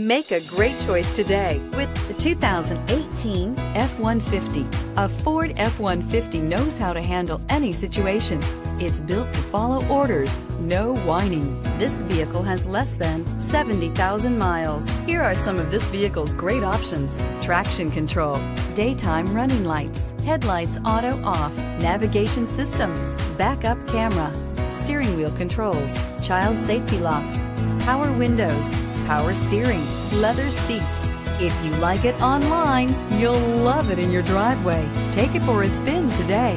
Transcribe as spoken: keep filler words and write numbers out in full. Make a great choice today with the two thousand eighteen F one fifty. A Ford F one fifty knows how to handle any situation. It's built to follow orders, no whining. This vehicle has less than seventy thousand miles. Here are some of this vehicle's great options: traction control, daytime running lights, headlights auto off, navigation system, backup camera, steering wheel controls, child safety locks, power windows, power steering, leather seats. If you like it online, you'll love it in your driveway. Take it for a spin today.